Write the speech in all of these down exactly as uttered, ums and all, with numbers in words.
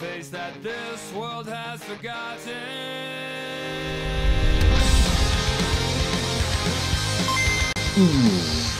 face that this world has forgotten.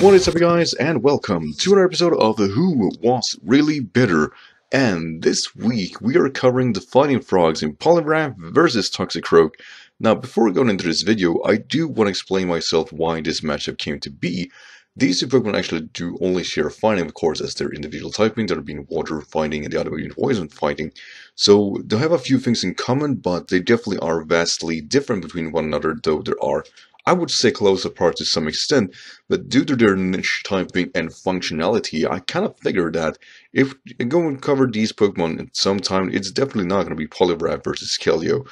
What is up, guys, and welcome to another episode of The Who Was Really Bitter. And this week we are covering the fighting frogs in Poliwrath versus Toxicroak. Now, before going into this video, I do want to explain myself why this matchup came to be. These two Pokemon actually do only share fighting, of course, as their individual typing, that are being water fighting and the other being poison fighting. So they have a few things in common, but they definitely are vastly different between one another, though there are, I would say, close apart to some extent. But due to their niche typing and functionality, I kind of figured that if I go and cover these Pokemon at some time, it's definitely not going to be Poliwrath versus Keldeo.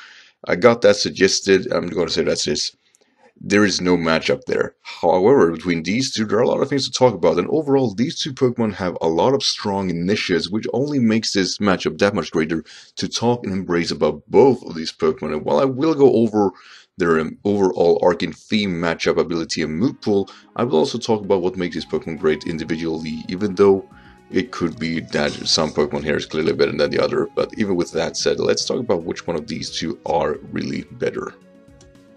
I got that suggested. I'm going to say that's this. There is no matchup there. However, between these two, there are a lot of things to talk about, and overall, these two Pokemon have a lot of strong niches, which only makes this matchup that much greater to talk and embrace about both of these Pokemon. And while I will go over their overall arc and theme, matchup ability, and move pool, I will also talk about what makes these Pokemon great individually, even though it could be that some Pokemon here is clearly better than the other. But even with that said, let's talk about which one of these two are really better.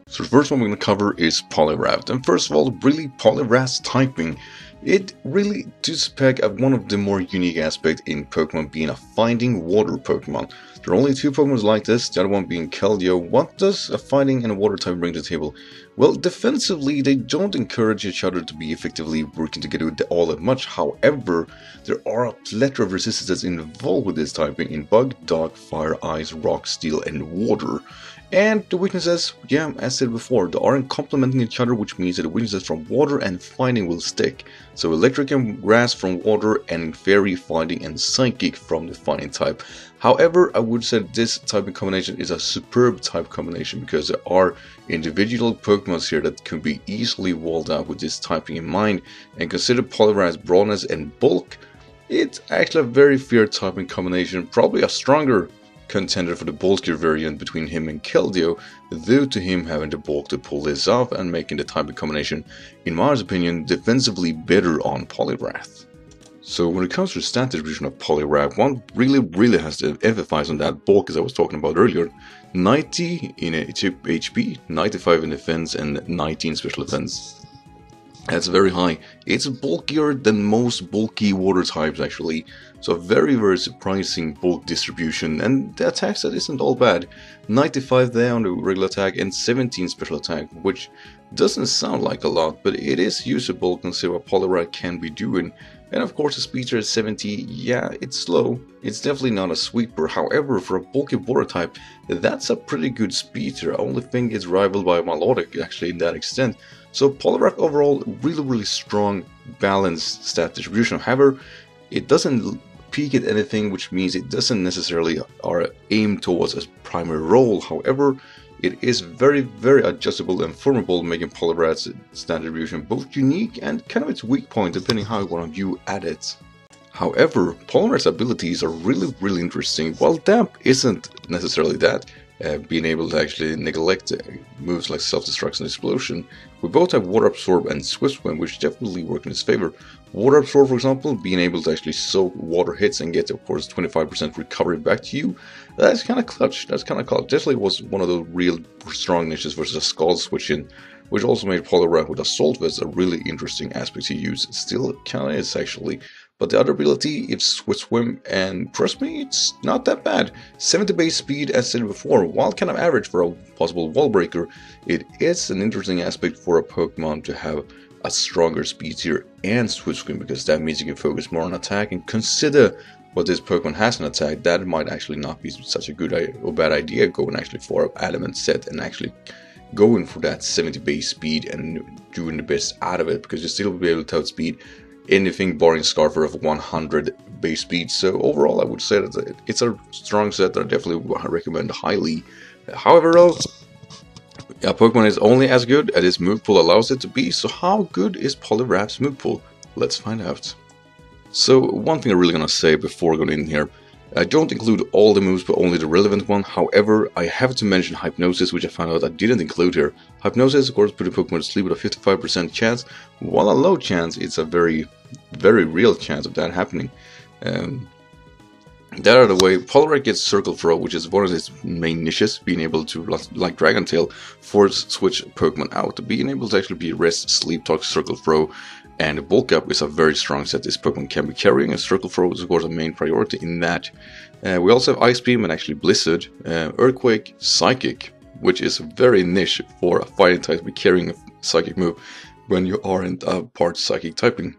So the first one we're going to cover is Poliwrath, and first of all, really, Poliwrath's typing, it really does peg at one of the more unique aspects in Pokemon, being a fighting water Pokemon. There are only two Pokemon like this, the other one being Keldeo. What does a fighting and a water type bring to the table? Well, defensively, they don't encourage each other to be effectively working together all that much. However, there are a plethora of resistances involved with this typing in bug, dark, fire, ice, rock, steel, and water. And the weaknesses, yeah, as said before, they aren't complementing each other, which means that the weaknesses from water and fighting will stick. So electric and grass from water, and fairy, fighting, and psychic from the fighting type. However, I would say this type of combination is a superb type combination, because there are individual Pokemon here that can be easily walled out with this typing in mind. And consider Poliwrath's broadness and bulk, it's actually a very fair typing combination, probably a stronger contender for the bulkier variant between him and Keldeo, though to him having the bulk to pull this off and making the type of combination, in my opinion, defensively better on Poliwrath. So when it comes to the stat distribution of Poliwrath, one really really has to emphasize on that bulk, as I was talking about earlier. ninety in H P, ninety-five in defense, and nineteen special defense. That's very high. It's bulkier than most bulky water types, actually. So very, very surprising bulk distribution. And the attack stat isn't all bad. ninety-five there on the regular attack and seventeen special attack, which doesn't sound like a lot, but it is usable considering what Poliwrath can be doing. And of course the speedster at seventy, yeah, it's slow. It's definitely not a sweeper. However, for a bulky water type, that's a pretty good speedster. I only think it's rivaled by Milotic, actually, in that extent. So Poliwrath overall, really, really strong, balanced stat distribution. However, it doesn't peak at anything, which means it doesn't necessarily are aimed towards a primary role. However, it is very, very adjustable and formable, making Poliwrath's stat distribution both unique and kind of its weak point, depending how you want to view at it. However, Poliwrath's abilities are really, really interesting. While Damp isn't necessarily that, Uh, being able to actually neglect uh, moves like self-destruct and explosion. We both have water absorb and swift swim, which definitely work in his favor. Water absorb, for example, being able to actually soak water hits and get, of course, twenty-five percent recovery back to you. That's kind of clutch. That's kind of clutch. Definitely was one of the real strong niches versus a Scald switch in, which also made Poliwrath with Assault Vest a really interesting aspect to use. Still kind of is, actually. But the other ability, if Swift Swim, and trust me, it's not that bad. seventy base speed, as said before, while kind of average for a possible wall breaker, it is an interesting aspect for a Pokemon to have a stronger speed tier and Swift Swim, because that means you can focus more on attack and consider what this Pokemon has in attack. That might actually not be such a good or bad idea, going actually for an adamant set and actually going for that seventy base speed and doing the best out of it, because you still will be able to outspeed anything barring Scarfer of one hundred base speed. So overall, I would say that it's a strong set that I definitely recommend highly. However, else, a Pokemon is only as good as its move pool allows it to be. So how good is Poliwrath's move pool? Let's find out. So one thing I'm really gonna say before going in here, I don't include all the moves, but only the relevant one. However, I have to mention Hypnosis, which I found out I didn't include here. Hypnosis, of course, put a Pokemon to sleep with a fifty-five percent chance. While a low chance, it's a very, very real chance of that happening. Um, That out of the way, Poliwrath gets Circle Throw, which is one of its main niches, being able to, like Dragon Tail, force switch Pokemon out. Being able to actually be Rest, Sleep, Tox, Circle Throw, and Bulk Up is a very strong set this Pokemon can be carrying, and Circle Throw is of course a main priority in that. Uh, we also have Ice Beam and actually Blizzard, uh, Earthquake, Psychic, which is very niche for a fighting type to be carrying a Psychic move when you aren't a part Psychic typing.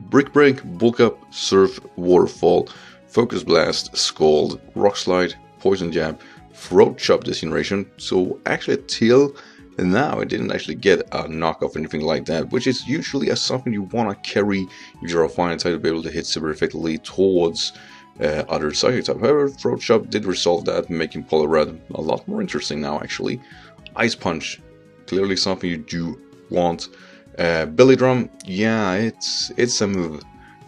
Brick Break, Bulk Up, Surf, Waterfall, Focus Blast, Scald, Rock Slide, Poison Jab, Throat Chop this generation. So actually till now I didn't actually get a knockoff or anything like that, which is usually a something you want to carry if you're a fighting type to be able to hit super effectively towards uh, other psychic type. However, Throat Chop did resolve that, making Poliwrath a lot more interesting now actually. Ice Punch, clearly something you do want. Uh, Belly Drum, yeah, it's, it's a move.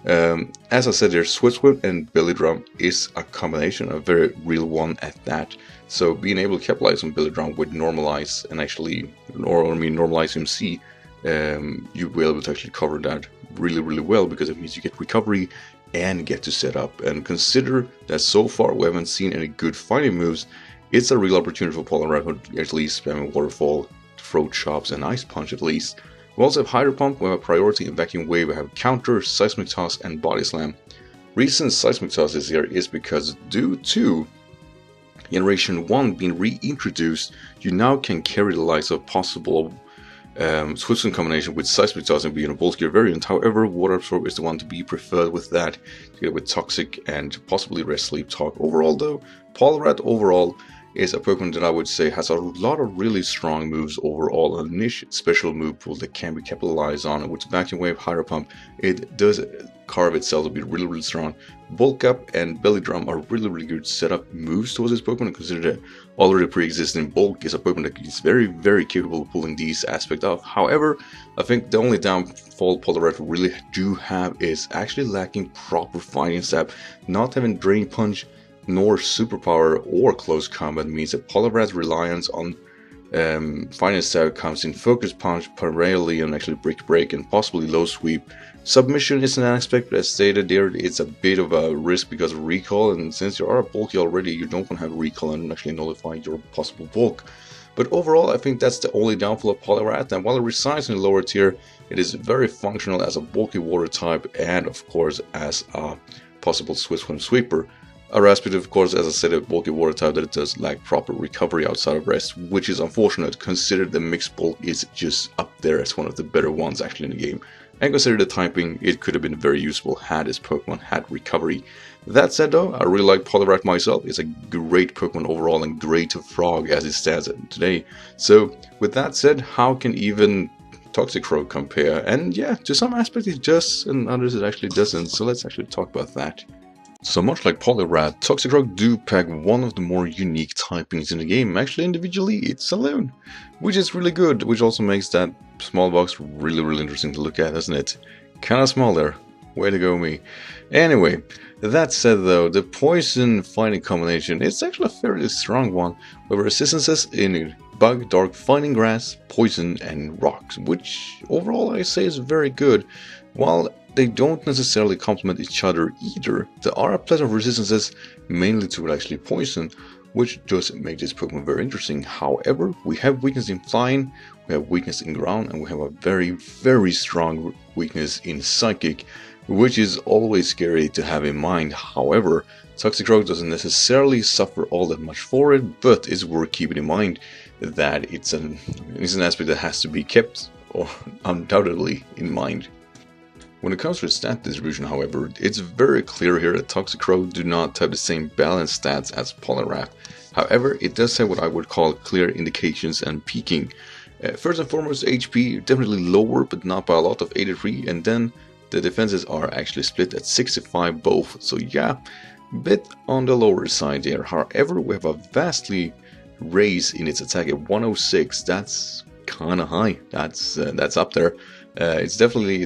Um, as I said, there's Swift Swim and Belly Drum is a combination, a very real one at that. So being able to capitalize on Belly Drum would normalize and actually, or I mean normalize M C, um, you will be able to actually cover that really, really well, because it means you get recovery and get to set up. And consider that so far we haven't seen any good fighting moves. It's a real opportunity for Poliwrath to actually spam Waterfall, Throat Chops and Ice Punch at least. We also have Hydro Pump, we have a priority in Vacuum Wave, we have Counter, Seismic Toss and Body Slam. Reason Seismic Toss is here is because due to Generation one being reintroduced, you now can carry the likes of possible um, switch in combination with Seismic Toss and being a bulkier variant. However, Water Absorb is the one to be preferred with that, together with Toxic and possibly Rest, Sleep, Talk. Overall though, Poliwrath overall is a Pokemon that I would say has a lot of really strong moves overall, a niche special move pool that can be capitalized on. With Vacuum Wave, Hydro Pump, it does carve itself to be really, really strong. Bulk Up and Belly Drum are really, really good setup moves towards this Pokemon. Consider that already pre-existing Bulk is a Pokemon that is very, very capable of pulling these aspects off. However, I think the only downfall Poliwrath really do have is actually lacking proper fighting step, not having Drain Punch, nor superpower or close combat means that Poliwrath's reliance on um, fighting style comes in Focus Punch, primarily on actually Brick Break and possibly Low Sweep. Submission is an aspect, but as stated there, it's a bit of a risk because of recall, and since you are a bulky already, you don't want to have recall and actually nullify your possible bulk. But overall, I think that's the only downfall of Poliwrath, and while it resides in the lower tier, it is very functional as a bulky water type and of course as a possible Swift Swim Sweeper. Other aspect, of course, as I said, a bulky water type that it does lack proper recovery outside of rest, which is unfortunate. Consider the mixed bulk is just up there as one of the better ones actually in the game. And consider the typing, it could have been very useful had this Pokemon had recovery. That said though, I really like Poliwrath myself. It's a great Pokemon overall and great to frog as it stands today. So with that said, how can even Toxicroak compare? And yeah, to some aspects it does and others it actually doesn't. So let's actually talk about that. So much like Poliwrath, Toxicroak do pack one of the more unique typings in the game. Actually individually it's alone, which is really good, which also makes that small box really, really interesting to look at, isn't it? Kinda small there, way to go me. Anyway, that said though, the poison fighting combination, it's actually a fairly strong one, with resistances in Bug, Dark, Fighting Grass, Poison and Rocks, which overall I say is very good. While they don't necessarily complement each other either, there are a plethora of resistances, mainly to actually poison, which does make this Pokemon very interesting. However, we have weakness in flying, we have weakness in ground, and we have a very, very strong weakness in psychic, which is always scary to have in mind. However, Toxicroak doesn't necessarily suffer all that much for it, but it's worth keeping in mind that it's an, it's an aspect that has to be kept or undoubtedly in mind. When it comes to stat distribution, however, it's very clear here that Toxicroak do not have the same balanced stats as Poliwrath. However, it does have what I would call clear indications and peaking. Uh, first and foremost, H P definitely lower, but not by a lot of eighty-three, and then the defenses are actually split at sixty-five both. So yeah, bit on the lower side here. However, we have a vastly raise in its attack at one oh six. That's kind of high. That's uh, that's up there. Uh, it's definitely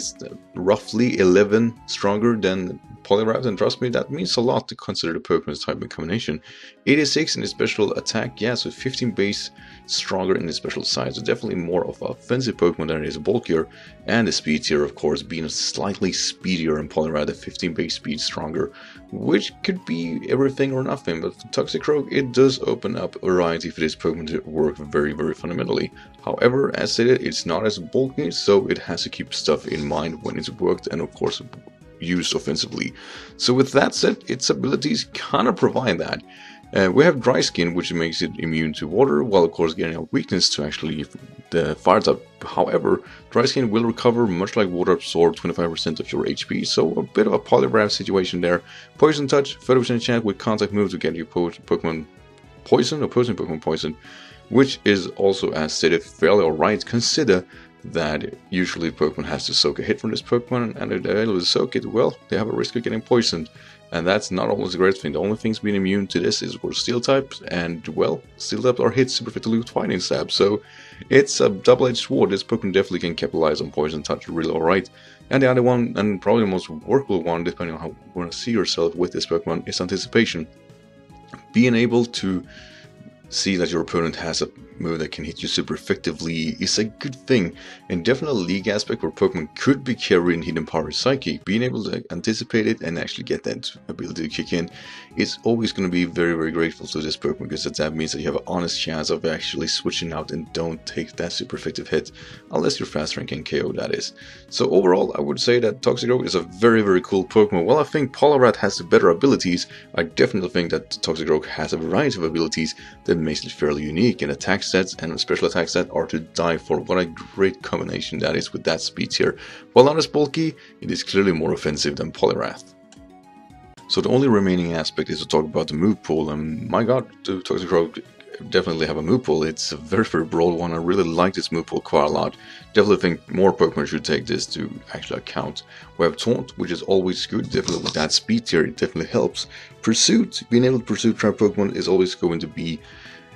roughly eleven stronger than Poliwrath, and trust me, that means a lot to consider the Pokemon type in combination. eighty-six in the special attack, yeah, so fifteen base stronger in the special size, so definitely more of an offensive Pokemon than it is bulkier, and the speed tier, of course, being slightly speedier in Poliwrath, fifteen base speed stronger, which could be everything or nothing, but for Toxicroak, it does open up a variety for this Pokemon to work very, very fundamentally. However, as stated, it's not as bulky, so it has to keep stuff in mind when it's worked, and of course, used offensively. So with that said, its abilities kind of provide that. Uh, we have dry skin, which makes it immune to water, while of course getting a weakness to actually the fire type. However, dry skin will recover, much like water, absorb twenty-five percent of your H P, so a bit of a Poliwrath situation there. Poison touch, thirty percent chance with contact move to get your po Pokemon poison, opposing Pokemon poison, which is also, as stated, fairly alright. Consider that usually Pokemon has to soak a hit from this Pokemon, and if they're able to soak it, well, they have a risk of getting poisoned, and that's not always a great thing. The only things being immune to this is for steel types, and well, steel types are hit superficially with fighting stab, so it's a double-edged sword. This Pokemon definitely can capitalize on poison touch really alright. And the other one, and probably the most workable one, depending on how you want to see yourself with this Pokemon, is anticipation. Being able to see that your opponent has a move that can hit you super effectively is a good thing, and definitely a league aspect where Pokemon could be carrying hidden power psychic. Being able to anticipate it and actually get that ability to kick in is always going to be very, very grateful to this Pokemon, because that means that you have an honest chance of actually switching out and don't take that super effective hit, unless you're faster and can K O, that is. So overall, I would say that Toxicroak is a very, very cool Pokemon. While I think Poliwrath has the better abilities, I definitely think that Toxicroak has a variety of abilities that makes it fairly unique, and attacks sets and special attack set are to die for. What a great combination that is with that speed tier. While not as bulky, it is clearly more offensive than Poliwrath. So the only remaining aspect is to talk about the move pool, and my god, the Toxicroak definitely have a move pool. It's a very, very broad one. I really like this move pool quite a lot. Definitely think more Pokemon should take this to actually account. We have Taunt, which is always good. Definitely with that speed tier, it definitely helps. Pursuit, being able to pursue trap Pokemon is always going to be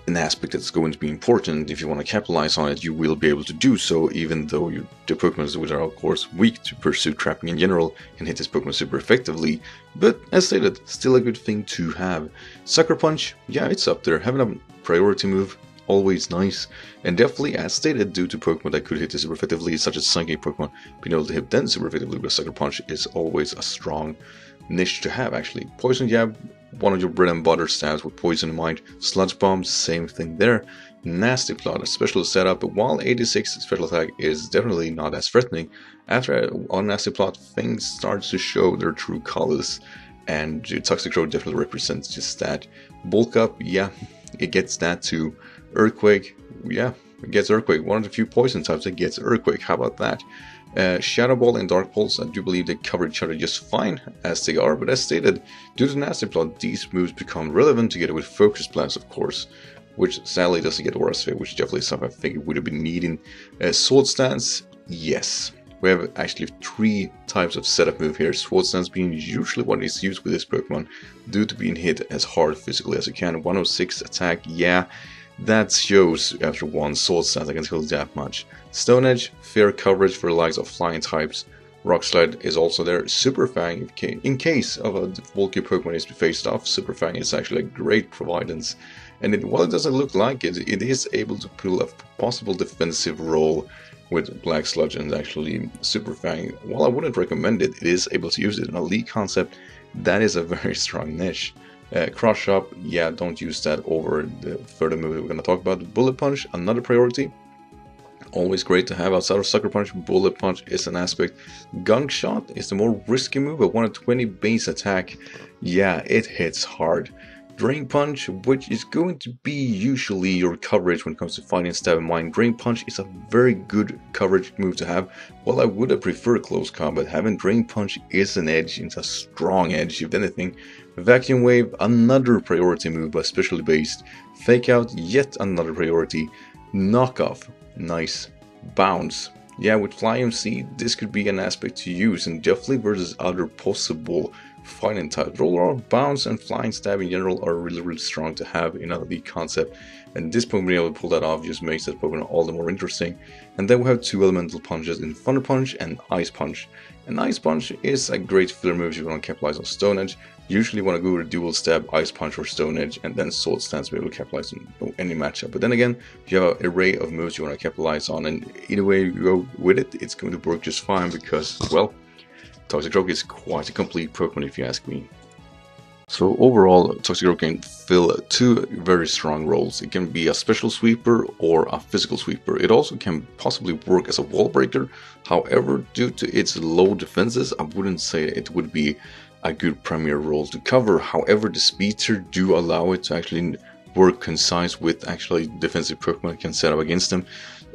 an aspect that's going to be important. If you want to capitalize on it, you will be able to do so, even though you, the Pokemon, which are of course weak to pursue trapping in general, can hit this Pokemon super effectively. But as stated, still a good thing to have. Sucker Punch, yeah, it's up there. Having a priority move, always nice, and definitely, as stated, due to Pokemon that could hit this super effectively, such as Psychic Pokemon, being able to hit them super effectively with Sucker Punch is always a strong niche to have. Actually, Poison Jab, one of your bread and butter stabs with poison in mind. Sludge Bomb, same thing there. Nasty Plot, a special setup, but while eighty-six special attack is definitely not as threatening, after on Nasty Plot, things start to show their true colors, and Toxicroak definitely represents just that. Bulk Up, yeah, it gets that too. Earthquake, yeah, it gets Earthquake. One of the few poison types that gets Earthquake, how about that? Uh, Shadow Ball and Dark Pulse, I do believe they cover each other just fine as they are, but as stated, due to Nasty Plot, these moves become relevant together with Focus Blast, of course, which sadly doesn't get Aura Sphere, which definitely is something I think it would have been needing. Uh, Sword Stance, yes. We have actually three types of setup move here, Sword Stance being usually what is used with this Pokemon, due to being hit as hard physically as you can. one oh six attack, yeah. That shows after one Sword Stance, I can tell that much. Stone Edge, fair coverage for the likes of flying types. Rock Slide is also there. Super Fang, in case of a bulky Pokemon is to be faced off, Super Fang is actually a great providence. And it, while it doesn't look like it, it is able to pull a possible defensive role with Black Sludge and actually Super Fang. While I wouldn't recommend it, it is able to use it in a league concept. That is a very strong niche. Uh, Crush Up, yeah, don't use that over the further move that we're going to talk about. Bullet Punch, another priority. Always great to have outside of Sucker Punch. Bullet Punch is an aspect. Gunk Shot is the more risky move, but one twenty base attack. Yeah, it hits hard. Drain Punch, which is going to be usually your coverage when it comes to fighting stab in mind. Drain Punch is a very good coverage move to have. While I would have preferred close combat, having Drain Punch is an edge. It's a strong edge, if anything. Vacuum Wave, another priority move, but specially based. Fake Out, yet another priority. Knock Off, nice. Bounce. Yeah, with Fly M C, this could be an aspect to use, and definitely versus other possible fighting type. Roll around, bounce, and flying stab in general are really, really strong to have in an elite concept. And this Pokemon being able to pull that off just makes that Pokemon all the more interesting. And then we have two elemental punches in Thunder Punch and Ice Punch. And Ice Punch is a great filler move if you want to capitalize on Stone Edge. You usually want to go with a dual stab, Ice Punch or Stone Edge, and then Sword Stance to be able to capitalize on any matchup. But then again, you have an array of moves you want to capitalize on, and either way you go with it, it's going to work just fine because, well, Toxicroak is quite a complete Pokemon if you ask me. So overall, Toxicroak can fill two very strong roles. It can be a special sweeper or a physical sweeper. It also can possibly work as a wall breaker. However, due to its low defenses, I wouldn't say it would be a good premier role to cover. However, the speeds do allow it to actually work concise with actually defensive Pokemon can set up against them.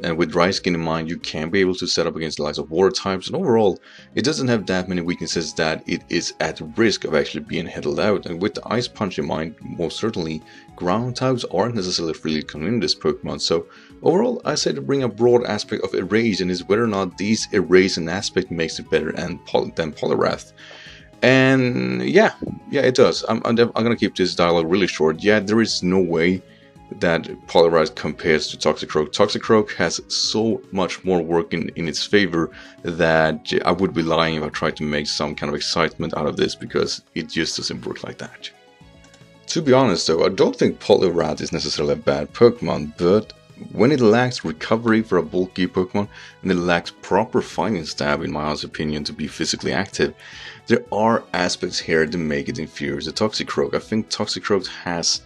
And with Raidskin in mind, you can be able to set up against the likes of water types, and overall it doesn't have that many weaknesses that it is at risk of actually being headed out. And with the Ice Punch in mind, most certainly ground types aren't necessarily really convenient this Pokemon. So overall, I say to bring a broad aspect of erase, and is whether or not these erase and aspect makes it better and poly than Poliwrath. And yeah, yeah, it does. I'm, I'm, I'm gonna keep this dialogue really short. Yeah, there is no way that Poliwrath compares to Toxicroak. Toxicroak has so much more work in, in its favor that I would be lying if I tried to make some kind of excitement out of this, because it just doesn't work like that. To be honest though, I don't think Poliwrath is necessarily a bad Pokemon, but when it lacks recovery for a bulky Pokemon, and it lacks proper fighting stab, in my honest opinion, to be physically active, there are aspects here that make it inferior to Toxicroak. I think Toxicroak has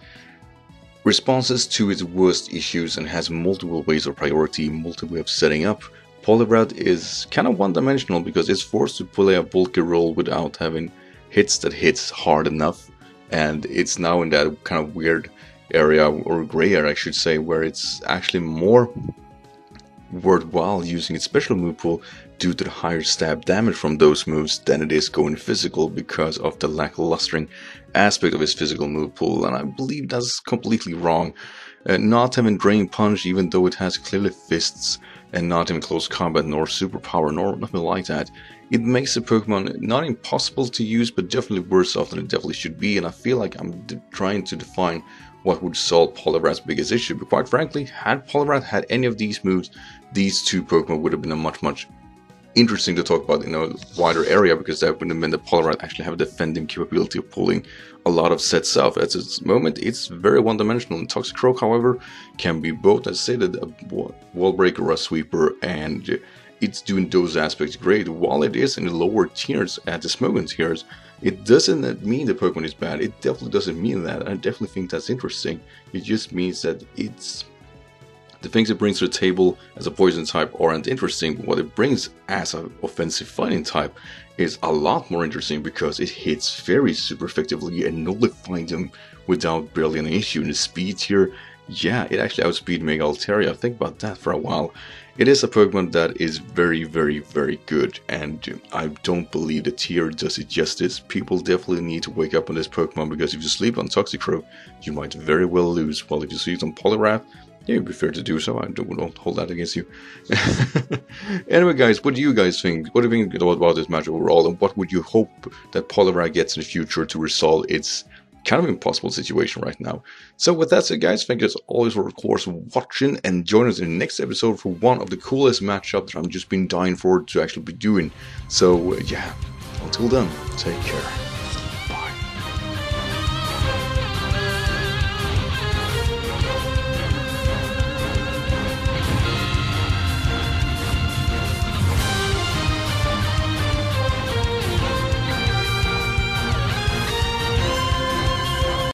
responses to its worst issues and has multiple ways of priority, multiple ways of setting up. Poliwrath is kind of one-dimensional because it's forced to play a bulky role without having hits that hits hard enough, and it's now in that kind of weird area, or gray area I should say, where it's actually more worthwhile using its special move pool due to the higher stab damage from those moves than it is going physical because of the lacklustering aspect of its physical move pool, and I believe that's completely wrong. Uh, not having Drain Punch, even though it has clearly fists, and not in close combat, nor superpower, nor nothing like that, it makes the Pokemon not impossible to use, but definitely worse off than it definitely should be. And I feel like I'm trying to define what would solve Poliwrath's biggest issue, but quite frankly, had Poliwrath had any of these moves, these two Pokemon would have been a much, much interesting to talk about in a wider area, because that would have meant that Poliwrath actually have a defending capability of pulling a lot of sets up. At this moment, it's very one-dimensional, and Toxicroak, however, can be both, as stated, a wall breaker or a sweeper, and it's doing those aspects great. While it is in the lower tiers, at the Smogon tiers, it doesn't mean the Pokemon is bad. It definitely doesn't mean that. I definitely think that's interesting. It just means that it's the things it brings to the table as a poison type aren't interesting. What it brings as an offensive fighting type is a lot more interesting because it hits very super effectively and nullifying them without barely any issue. And the speed here, yeah, it actually outspeed Mega Altaria. Think about that for a while. It is a Pokemon that is very, very, very good, and I don't believe the tier does it justice. People definitely need to wake up on this Pokemon, because if you sleep on Toxicroak, you might very well lose. While if you sleep on Poliwrath, yeah, it'd be fair to do so. I don't, don't hold that against you. Anyway, guys, what do you guys think? What do you think about this match overall, and what would you hope that Poliwrath gets in the future to resolve its kind of impossible situation right now? So with that said, guys, thank you as always for, of course, watching, and join us in the next episode for one of the coolest matchups that I've just been dying for to actually be doing. So uh, yeah, until then, take care.